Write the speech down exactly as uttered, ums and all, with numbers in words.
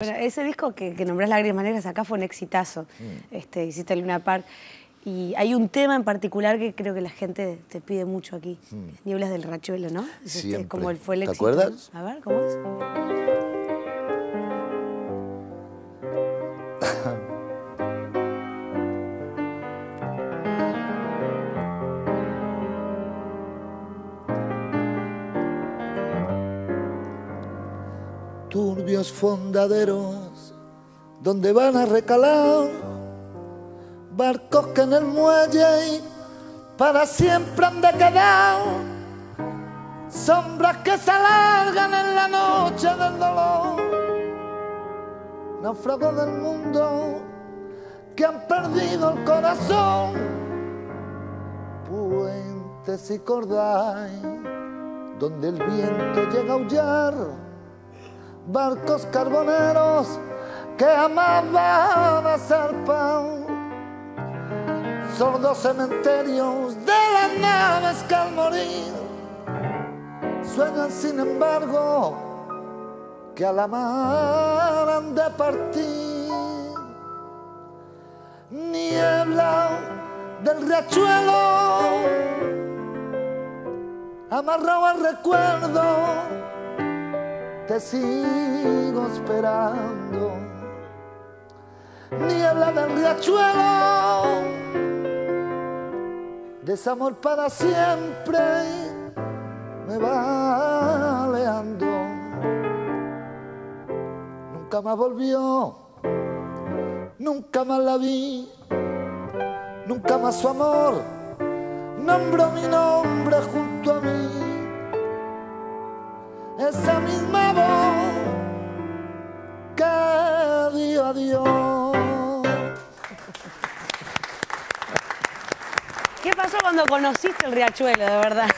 Bueno, ese disco que, que nombrás, Lágrimas Negras, acá fue un exitazo. Mm. Este, hiciste Luna Park. Y hay un tema en particular que creo que la gente te pide mucho aquí. Mm. Nieblas del Riachuelo, ¿no? Este, como él fue el éxito. ¿Te acuerdas? A ver, ¿cómo es? Turbios fondaderos donde van a recalar barcos que en el muelle para siempre han de quedar, sombras que se alargan en la noche del dolor, náufragos del mundo que han perdido el corazón, puentes y cordales donde el viento llega a aullar, barcos carboneros que amaban a zarpar, sordos cementerios de las naves que al morir sueñan sin embargo que a la mar han de partir. Niebla del riachuelo, amarrado al recuerdo, te sigo esperando. Niebla del riachuelo, desamor para siempre me va aleando. Nunca más volvió, nunca más la vi, nunca más su amor nombró mi nombre junto a mí. Esa misma voz que dio adiós. ¿Qué pasó cuando conociste el riachuelo, de verdad?